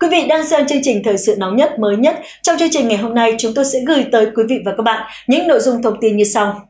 Quý vị đang xem chương trình thời sự nóng nhất, mới nhất. Trong chương trình ngày hôm nay, chúng tôi sẽ gửi tới quý vị và các bạn những nội dung thông tin như sau.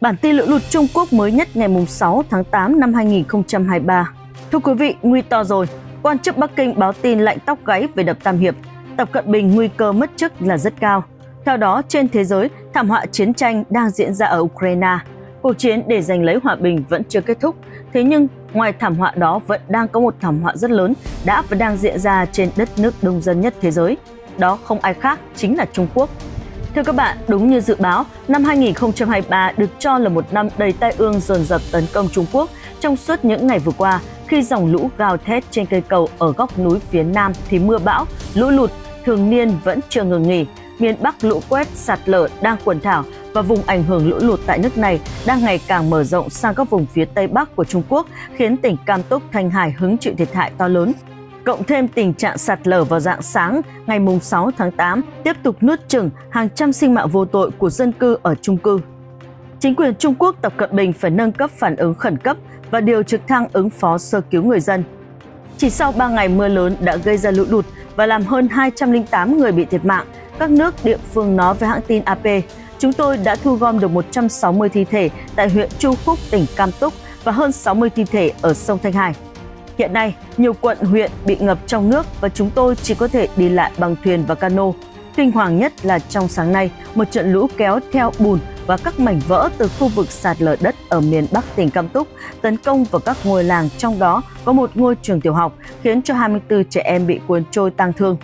Bản tin lũ lụt Trung Quốc mới nhất ngày 6 tháng 8 năm 2023. Thưa quý vị, nguy to rồi. Quan chức Bắc Kinh báo tin lạnh tóc gáy về đập Tam Hiệp. Tập Cận Bình nguy cơ mất chức là rất cao. Theo đó, trên thế giới, thảm họa chiến tranh đang diễn ra ở Ukraine. Cuộc chiến để giành lấy hòa bình vẫn chưa kết thúc. Thế nhưng, ngoài thảm họa đó vẫn đang có một thảm họa rất lớn đã và đang diễn ra trên đất nước đông dân nhất thế giới. Đó không ai khác, chính là Trung Quốc. Thưa các bạn, đúng như dự báo, năm 2023 được cho là một năm đầy tai ương dồn dập tấn công Trung Quốc trong suốt những ngày vừa qua. Khi dòng lũ gào thét trên cây cầu ở góc núi phía Nam thì mưa bão, lũ lụt thường niên vẫn chưa ngừng nghỉ. Miền Bắc lũ quét, sạt lở đang quần thảo và vùng ảnh hưởng lũ lụt tại nước này đang ngày càng mở rộng sang các vùng phía Tây Bắc của Trung Quốc, khiến tỉnh Cam Túc, Thanh Hải hứng chịu thiệt hại to lớn. Cộng thêm tình trạng sạt lở vào rạng sáng ngày 6 tháng 8 tiếp tục nuốt chửng hàng trăm sinh mạng vô tội của dân cư ở chung cư. Chính quyền Trung Quốc Tập Cận Bình phải nâng cấp phản ứng khẩn cấp và điều trực thăng ứng phó sơ cứu người dân. Chỉ sau 3 ngày mưa lớn đã gây ra lũ lụt và làm hơn 208 người bị thiệt mạng, các nước địa phương nói với hãng tin AP. Chúng tôi đã thu gom được 160 thi thể tại huyện Chu Phúc, tỉnh Cam Túc và hơn 60 thi thể ở sông Thanh Hải. Hiện nay, nhiều quận, huyện bị ngập trong nước và chúng tôi chỉ có thể đi lại bằng thuyền và cano. Kinh hoàng nhất là trong sáng nay, một trận lũ kéo theo bùn và các mảnh vỡ từ khu vực sạt lở đất ở miền Bắc tỉnh Cam Túc tấn công vào các ngôi làng, trong đó có một ngôi trường tiểu học, khiến cho 24 trẻ em bị cuốn trôi tang thương.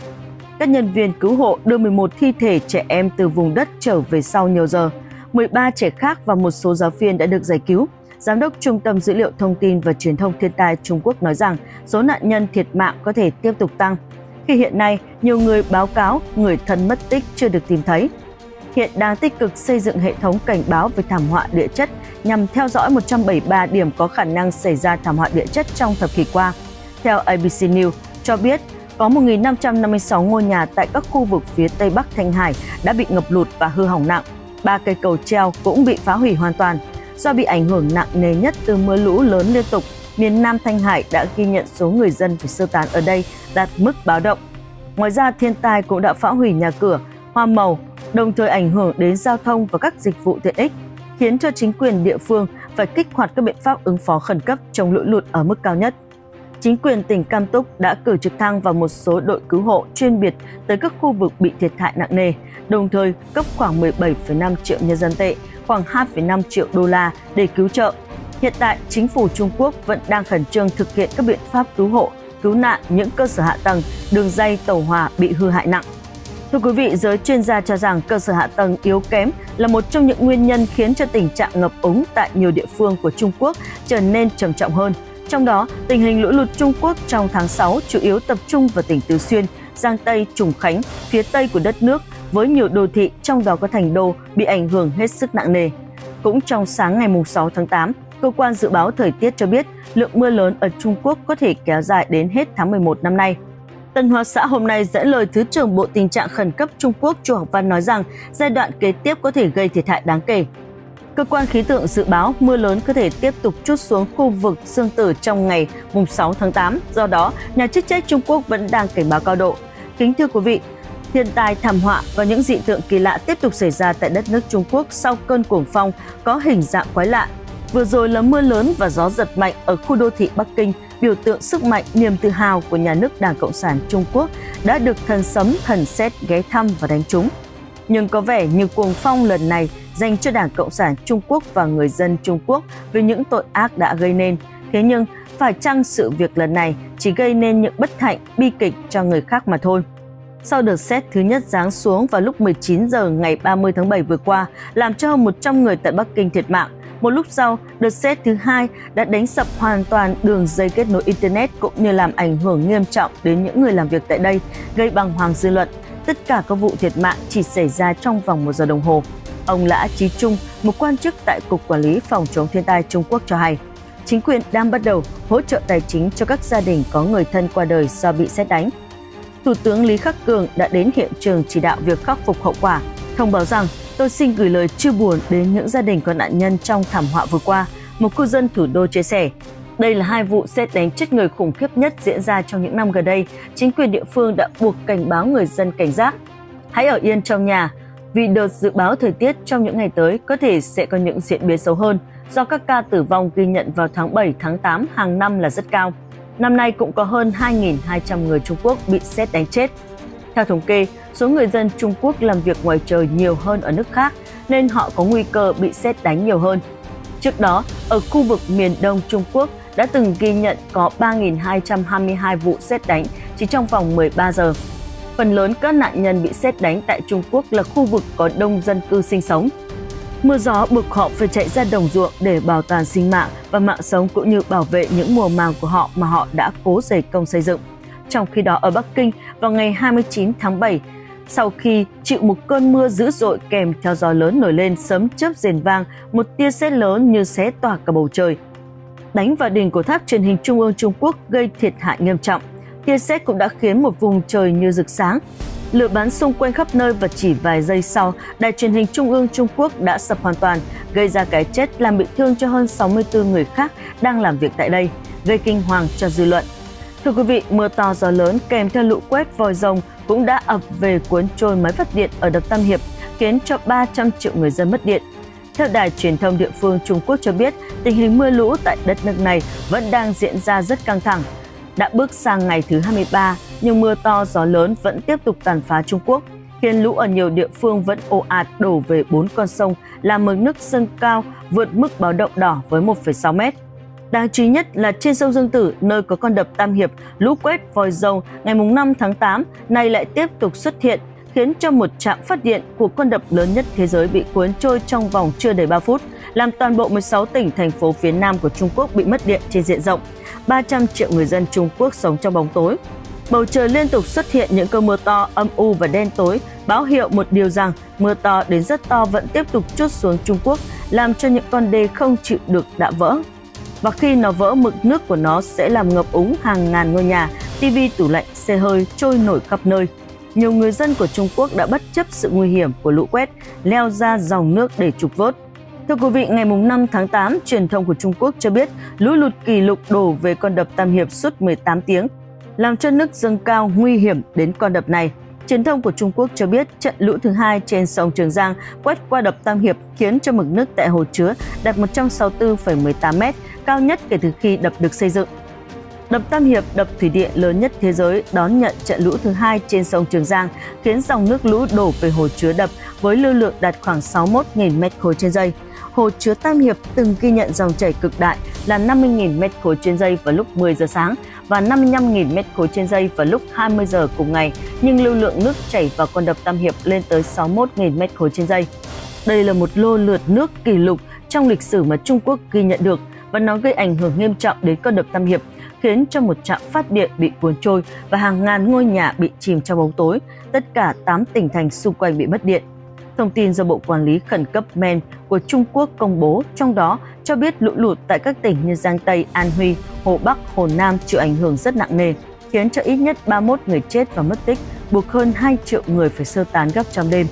Các nhân viên cứu hộ đưa 11 thi thể trẻ em từ vùng đất trở về sau nhiều giờ. 13 trẻ khác và một số giáo viên đã được giải cứu. Giám đốc Trung tâm Dữ liệu Thông tin và Truyền thông Thiên tai Trung Quốc nói rằng số nạn nhân thiệt mạng có thể tiếp tục tăng, khi hiện nay nhiều người báo cáo người thân mất tích chưa được tìm thấy. Hiện đang tích cực xây dựng hệ thống cảnh báo về thảm họa địa chất nhằm theo dõi 173 điểm có khả năng xảy ra thảm họa địa chất trong thập kỷ qua. Theo ABC News cho biết, có 1.556 ngôi nhà tại các khu vực phía Tây Bắc Thanh Hải đã bị ngập lụt và hư hỏng nặng. 3 cây cầu treo cũng bị phá hủy hoàn toàn. Do bị ảnh hưởng nặng nề nhất từ mưa lũ lớn liên tục, miền Nam Thanh Hải đã ghi nhận số người dân phải sơ tán ở đây đạt mức báo động. Ngoài ra, thiên tai cũng đã phá hủy nhà cửa, hoa màu, đồng thời ảnh hưởng đến giao thông và các dịch vụ tiện ích, khiến cho chính quyền địa phương phải kích hoạt các biện pháp ứng phó khẩn cấp chống lũ lụt ở mức cao nhất. Chính quyền tỉnh Cam Túc đã cử trực thăng và một số đội cứu hộ chuyên biệt tới các khu vực bị thiệt hại nặng nề, đồng thời cấp khoảng 17,5 triệu nhân dân tệ, khoảng 2,5 triệu đô la để cứu trợ. Hiện tại, chính phủ Trung Quốc vẫn đang khẩn trương thực hiện các biện pháp cứu hộ, cứu nạn những cơ sở hạ tầng, đường dây tàu hỏa bị hư hại nặng. Thưa quý vị, giới chuyên gia cho rằng cơ sở hạ tầng yếu kém là một trong những nguyên nhân khiến cho tình trạng ngập úng tại nhiều địa phương của Trung Quốc trở nên trầm trọng hơn. Trong đó, tình hình lũ lụt Trung Quốc trong tháng 6 chủ yếu tập trung vào tỉnh Tứ Xuyên, Giang Tây, Trùng Khánh, phía Tây của đất nước, với nhiều đô thị, trong đó có thành đô, bị ảnh hưởng hết sức nặng nề. Cũng trong sáng ngày 6 tháng 8, Cơ quan Dự báo Thời tiết cho biết lượng mưa lớn ở Trung Quốc có thể kéo dài đến hết tháng 11 năm nay. Tân Hoa Xã hôm nay dẫn lời Thứ trưởng Bộ Tình trạng Khẩn cấp Trung Quốc Chu Học Văn nói rằng giai đoạn kế tiếp có thể gây thiệt hại đáng kể. Cơ quan khí tượng dự báo mưa lớn có thể tiếp tục trút xuống khu vực Xương Tử trong ngày 6 tháng 8, do đó nhà chức trách Trung Quốc vẫn đang cảnh báo cao độ. Kính thưa quý vị, thiên tai, thảm họa và những dị tượng kỳ lạ tiếp tục xảy ra tại đất nước Trung Quốc sau cơn cuồng phong có hình dạng quái lạ. Vừa rồi là mưa lớn và gió giật mạnh ở khu đô thị Bắc Kinh, biểu tượng sức mạnh, niềm tự hào của nhà nước Đảng Cộng sản Trung Quốc đã được thần sấm, thần sét ghé thăm và đánh trúng. Nhưng có vẻ như cuồng phong lần này dành cho Đảng Cộng sản Trung Quốc và người dân Trung Quốc về những tội ác đã gây nên. Thế nhưng, phải chăng sự việc lần này chỉ gây nên những bất hạnh, bi kịch cho người khác mà thôi? Sau đợt sét thứ nhất giáng xuống vào lúc 19 giờ ngày 30 tháng 7 vừa qua, làm cho hơn 100 người tại Bắc Kinh thiệt mạng. Một lúc sau, đợt sét thứ hai đã đánh sập hoàn toàn đường dây kết nối Internet cũng như làm ảnh hưởng nghiêm trọng đến những người làm việc tại đây, gây bàng hoàng dư luận. Tất cả các vụ thiệt mạng chỉ xảy ra trong vòng 1 giờ đồng hồ. Ông Lã Trí Trung, một quan chức tại Cục Quản lý Phòng chống thiên tai Trung Quốc cho hay, chính quyền đang bắt đầu hỗ trợ tài chính cho các gia đình có người thân qua đời do bị sét đánh. Thủ tướng Lý Khắc Cường đã đến hiện trường chỉ đạo việc khắc phục hậu quả, thông báo rằng tôi xin gửi lời chia buồn đến những gia đình có nạn nhân trong thảm họa vừa qua một cư dân thủ đô chia sẻ. Đây là hai vụ xét đánh chết người khủng khiếp nhất diễn ra trong những năm gần đây. Chính quyền địa phương đã buộc cảnh báo người dân cảnh giác. Hãy ở yên trong nhà, vì đợt dự báo thời tiết trong những ngày tới có thể sẽ có những diễn biến xấu hơn do các ca tử vong ghi nhận vào tháng 7, tháng 8 hàng năm là rất cao. Năm nay cũng có hơn 2.200 người Trung Quốc bị sét đánh chết. Theo thống kê, số người dân Trung Quốc làm việc ngoài trời nhiều hơn ở nước khác nên họ có nguy cơ bị sét đánh nhiều hơn. Trước đó, ở khu vực miền Đông Trung Quốc đã từng ghi nhận có 3.222 vụ sét đánh chỉ trong vòng 13 giờ. Phần lớn các nạn nhân bị sét đánh tại Trung Quốc là khu vực có đông dân cư sinh sống. Mưa gió buộc họ phải chạy ra đồng ruộng để bảo toàn sinh mạng và mạng sống cũng như bảo vệ những mùa màng của họ mà họ đã cố dày công xây dựng. Trong khi đó ở Bắc Kinh, vào ngày 29 tháng 7, sau khi chịu một cơn mưa dữ dội kèm theo gió lớn nổi lên sấm chớp rền vang, một tia sét lớn như xé toạc cả bầu trời, đánh vào đỉnh của tháp truyền hình Trung ương Trung Quốc gây thiệt hại nghiêm trọng. Tia sét cũng đã khiến một vùng trời như rực sáng. Lửa bắn xung quanh khắp nơi và chỉ vài giây sau, đài truyền hình Trung ương Trung Quốc đã sập hoàn toàn, gây ra cái chết làm bị thương cho hơn 64 người khác đang làm việc tại đây, gây kinh hoàng cho dư luận. Thưa quý vị, mưa to gió lớn kèm theo lũ quét vòi rồng cũng đã ập về cuốn trôi máy phát điện ở đập Tam Hiệp, khiến cho 300 triệu người dân mất điện. Theo đài truyền thông địa phương Trung Quốc cho biết, tình hình mưa lũ tại đất nước này vẫn đang diễn ra rất căng thẳng. Đã bước sang ngày thứ 23, nhưng mưa to gió lớn vẫn tiếp tục tàn phá Trung Quốc, khiến lũ ở nhiều địa phương vẫn ồ ạt đổ về 4 con sông, làm mực nước dâng cao vượt mức báo động đỏ với 1,6 mét. Đáng chú ý nhất là trên sông Dương Tử, nơi có con đập Tam Hiệp, lũ quét vòi rồng ngày 5 tháng 8 nay lại tiếp tục xuất hiện, khiến cho một trạm phát điện của con đập lớn nhất thế giới bị cuốn trôi trong vòng chưa đầy 3 phút, làm toàn bộ 16 tỉnh, thành phố phía Nam của Trung Quốc bị mất điện trên diện rộng. 300 triệu người dân Trung Quốc sống trong bóng tối. Bầu trời liên tục xuất hiện những cơn mưa to, âm u và đen tối, báo hiệu một điều rằng mưa to đến rất to vẫn tiếp tục trút xuống Trung Quốc, làm cho những con đê không chịu được đã vỡ. Và khi nó vỡ, mực nước của nó sẽ làm ngập úng hàng ngàn ngôi nhà, tivi, tủ lạnh, xe hơi trôi nổi khắp nơi. Nhiều người dân của Trung Quốc đã bất chấp sự nguy hiểm của lũ quét, leo ra dòng nước để trục vớt. Thưa quý vị, ngày 5 tháng 8, truyền thông của Trung Quốc cho biết lũ lụt kỷ lục đổ về con đập Tam Hiệp suốt 18 tiếng, làm cho nước dâng cao nguy hiểm đến con đập này. Truyền thông của Trung Quốc cho biết trận lũ thứ hai trên sông Trường Giang quét qua đập Tam Hiệp khiến cho mực nước tại hồ chứa đạt 164,18 m, cao nhất kể từ khi đập được xây dựng. Đập Tam Hiệp, đập thủy điện lớn nhất thế giới, đón nhận trận lũ thứ hai trên sông Trường Giang, khiến dòng nước lũ đổ về hồ chứa đập với lưu lượng đạt khoảng 61.000 m3 trên giây. Hồ chứa Tam Hiệp từng ghi nhận dòng chảy cực đại là 50.000 m3 trên giây vào lúc 10 giờ sáng và 55.000 m3 trên giây vào lúc 20 giờ cùng ngày, nhưng lưu lượng nước chảy vào con đập Tam Hiệp lên tới 61.000 m3 trên giây. Đây là một lô lượt nước kỷ lục trong lịch sử mà Trung Quốc ghi nhận được và nó gây ảnh hưởng nghiêm trọng đến con đập Tam Hiệp, khiến cho một trạm phát điện bị cuốn trôi và hàng ngàn ngôi nhà bị chìm trong bóng tối. Tất cả 8 tỉnh thành xung quanh bị mất điện. Thông tin do Bộ Quản lý Khẩn cấp MEN của Trung Quốc công bố, trong đó cho biết lũ lụt tại các tỉnh như Giang Tây, An Huy, Hồ Bắc, Hồ Nam chịu ảnh hưởng rất nặng nề, khiến cho ít nhất 31 người chết và mất tích, buộc hơn 2 triệu người phải sơ tán gấp trong đêm.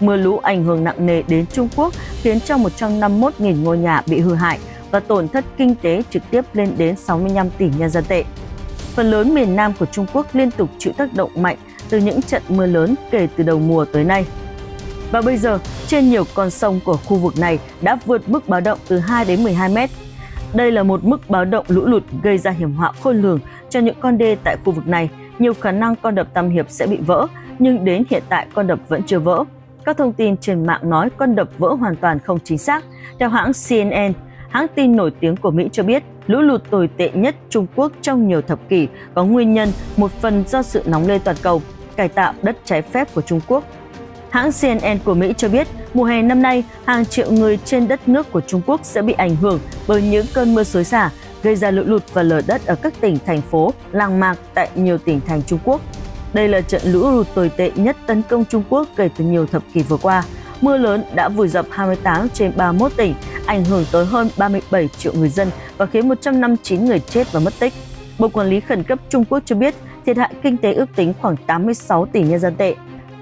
Mưa lũ ảnh hưởng nặng nề đến Trung Quốc, khiến cho 151.000 ngôi nhà bị hư hại và tổn thất kinh tế trực tiếp lên đến 65 tỷ nhân dân tệ. Phần lớn miền Nam của Trung Quốc liên tục chịu tác động mạnh từ những trận mưa lớn kể từ đầu mùa tới nay. Và bây giờ, trên nhiều con sông của khu vực này đã vượt mức báo động từ 2 đến 12 mét. Đây là một mức báo động lũ lụt gây ra hiểm họa khôn lường cho những con đê tại khu vực này. Nhiều khả năng con đập Tam Hiệp sẽ bị vỡ, nhưng đến hiện tại con đập vẫn chưa vỡ. Các thông tin trên mạng nói con đập vỡ hoàn toàn không chính xác. Theo hãng CNN, hãng tin nổi tiếng của Mỹ cho biết lũ lụt tồi tệ nhất Trung Quốc trong nhiều thập kỷ có nguyên nhân một phần do sự nóng lên toàn cầu, cải tạo đất trái phép của Trung Quốc. Hãng CNN của Mỹ cho biết mùa hè năm nay, hàng triệu người trên đất nước của Trung Quốc sẽ bị ảnh hưởng bởi những cơn mưa xối xả, gây ra lũ lụt và lở đất ở các tỉnh, thành phố, làng mạc tại nhiều tỉnh thành Trung Quốc. Đây là trận lũ lụt tồi tệ nhất tấn công Trung Quốc kể từ nhiều thập kỷ vừa qua. Mưa lớn đã vùi dập 28 trên 31 tỉnh, ảnh hưởng tới hơn 37 triệu người dân và khiến 159 người chết và mất tích. Bộ Quản lý Khẩn cấp Trung Quốc cho biết thiệt hại kinh tế ước tính khoảng 86 tỷ nhân dân tệ.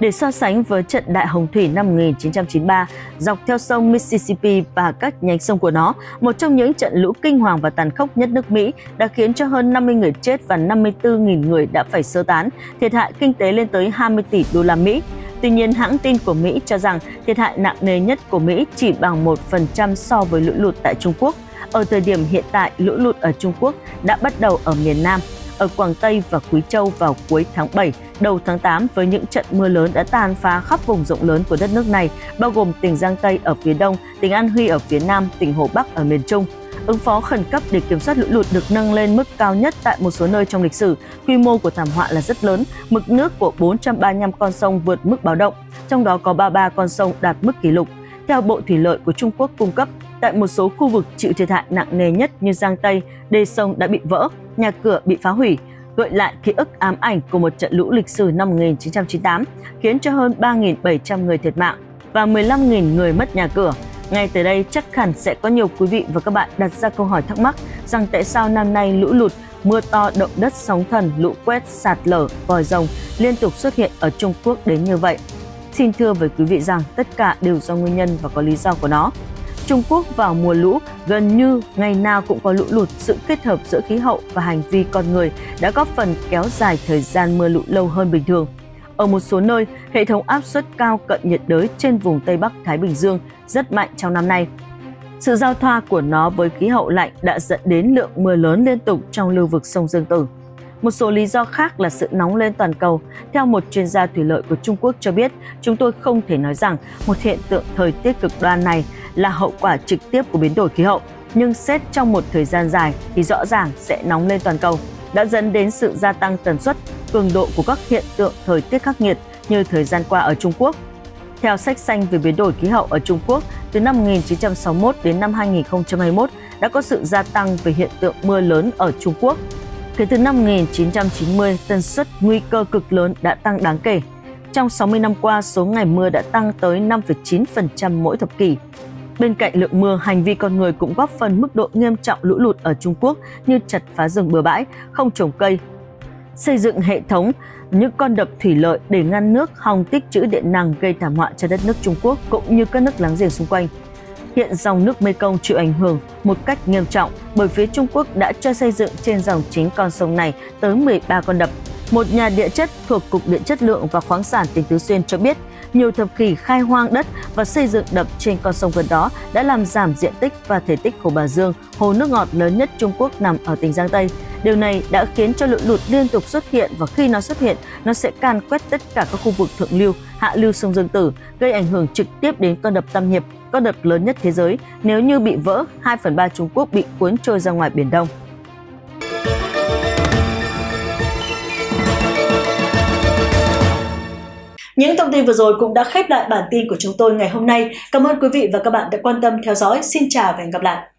để so sánh với trận đại hồng thủy năm 1993 dọc theo sông Mississippi và các nhánh sông của nó, một trong những trận lũ kinh hoàng và tàn khốc nhất nước Mỹ đã khiến cho hơn 50 người chết và 54.000 người đã phải sơ tán, thiệt hại kinh tế lên tới 20 tỷ đô la Mỹ. Tuy nhiên, hãng tin của Mỹ cho rằng thiệt hại nặng nề nhất của Mỹ chỉ bằng 1% so với lũ lụt tại Trung Quốc. Ở thời điểm hiện tại, lũ lụt ở Trung Quốc đã bắt đầu ở miền Nam, ở Quảng Tây và Quý Châu vào cuối tháng 7, đầu tháng 8 với những trận mưa lớn đã tàn phá khắp vùng rộng lớn của đất nước này, bao gồm tỉnh Giang Tây ở phía đông, tỉnh An Huy ở phía nam, tỉnh Hồ Bắc ở miền Trung. Ứng phó khẩn cấp để kiểm soát lũ lụt được nâng lên mức cao nhất tại một số nơi trong lịch sử. Quy mô của thảm họa là rất lớn, mực nước của 435 con sông vượt mức báo động, trong đó có 33 con sông đạt mức kỷ lục. Theo Bộ Thủy lợi của Trung Quốc cung cấp, tại một số khu vực chịu thiệt hại nặng nề nhất như Giang Tây, đê sông đã bị vỡ, nhà cửa bị phá hủy, gợi lại ký ức ám ảnh của một trận lũ lịch sử năm 1998, khiến cho hơn 3.700 người thiệt mạng và 15.000 người mất nhà cửa. Ngay tới đây, chắc hẳn sẽ có nhiều quý vị và các bạn đặt ra câu hỏi thắc mắc rằng tại sao năm nay lũ lụt, mưa to, động đất, sóng thần, lũ quét, sạt lở, vòi rồng liên tục xuất hiện ở Trung Quốc đến như vậy. Xin thưa với quý vị rằng tất cả đều do nguyên nhân và có lý do của nó. Trung Quốc vào mùa lũ gần như ngày nào cũng có lũ lụt, sự kết hợp giữa khí hậu và hành vi con người đã góp phần kéo dài thời gian mưa lũ lâu hơn bình thường. Ở một số nơi, hệ thống áp suất cao cận nhiệt đới trên vùng Tây Bắc Thái Bình Dương rất mạnh trong năm nay. Sự giao thoa của nó với khí hậu lạnh đã dẫn đến lượng mưa lớn liên tục trong lưu vực sông Dương Tử. Một số lý do khác là sự nóng lên toàn cầu. Theo một chuyên gia thủy lợi của Trung Quốc cho biết, chúng tôi không thể nói rằng một hiện tượng thời tiết cực đoan này là hậu quả trực tiếp của biến đổi khí hậu, nhưng xét trong một thời gian dài thì rõ ràng sẽ nóng lên toàn cầu, đã dẫn đến sự gia tăng tần suất, cường độ của các hiện tượng thời tiết khắc nghiệt như thời gian qua ở Trung Quốc. Theo sách xanh về biến đổi khí hậu ở Trung Quốc, từ năm 1961 đến năm 2021 đã có sự gia tăng về hiện tượng mưa lớn ở Trung Quốc. Kể từ năm 1990, tần suất nguy cơ cực lớn đã tăng đáng kể. Trong 60 năm qua, số ngày mưa đã tăng tới 5,9% mỗi thập kỷ. Bên cạnh lượng mưa, hành vi con người cũng góp phần mức độ nghiêm trọng lũ lụt ở Trung Quốc như chặt phá rừng bừa bãi, không trồng cây, xây dựng hệ thống những con đập thủy lợi để ngăn nước hòng tích trữ điện năng gây thảm họa cho đất nước Trung Quốc cũng như các nước láng giềng xung quanh. Hiện dòng nước Mekong chịu ảnh hưởng một cách nghiêm trọng bởi phía Trung Quốc đã cho xây dựng trên dòng chính con sông này tới 13 con đập. Một nhà địa chất thuộc Cục Địa chất lượng và khoáng sản tỉnh Tứ Xuyên cho biết, nhiều thập kỷ khai hoang đất và xây dựng đập trên con sông gần đó đã làm giảm diện tích và thể tích Hồ Bà Dương, hồ nước ngọt lớn nhất Trung Quốc nằm ở tỉnh Giang Tây. Điều này đã khiến cho lũ lụt liên tục xuất hiện và khi nó xuất hiện, nó sẽ càn quét tất cả các khu vực thượng lưu, hạ lưu sông Dương Tử, gây ảnh hưởng trực tiếp đến con đập Tam Hiệp, con đập lớn nhất thế giới. Nếu như bị vỡ, 2/3 Trung Quốc bị cuốn trôi ra ngoài Biển Đông. Những thông tin vừa rồi cũng đã khép lại bản tin của chúng tôi ngày hôm nay. Cảm ơn quý vị và các bạn đã quan tâm theo dõi. Xin chào và hẹn gặp lại!